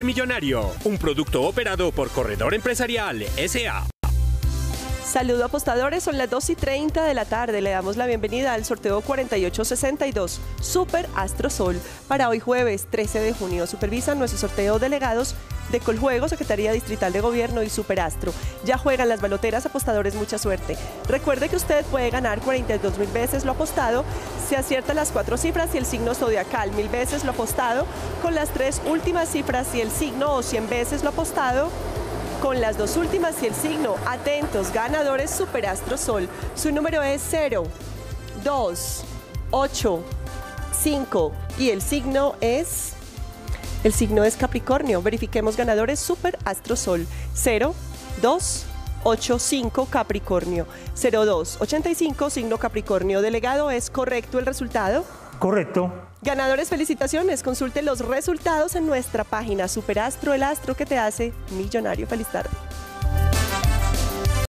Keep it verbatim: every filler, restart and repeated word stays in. Millonario, un producto operado por Corredor Empresarial S A Saludo apostadores, son las dos y treinta de la tarde. Le damos la bienvenida al sorteo cuarenta y ocho sesenta y dos Super Astro Sol para hoy jueves trece de junio. Supervisan nuestro sorteo delegados de Coljuego, Secretaría Distrital de Gobierno y Super Astro. Ya juegan las baloteras, apostadores, mucha suerte. Recuerde que usted puede ganar cuarenta y dos mil veces lo apostado si acierta las cuatro cifras y el signo zodiacal, mil veces lo apostado con las tres últimas cifras y el signo, o cien veces lo apostado con las dos últimas y el signo. Atentos, ganadores Super Astro Sol. Su número es cero, dos, ocho, cinco y el signo es el signo es Capricornio. Verifiquemos ganadores Super Astro Sol. cero, dos, ocho, cinco Capricornio. cero dos ochenta y cinco signo Capricornio. Delegado, ¿es correcto el resultado? Correcto. Ganadores, felicitaciones. Consulte los resultados en nuestra página Superastro, el astro que te hace millonario. Feliz tarde.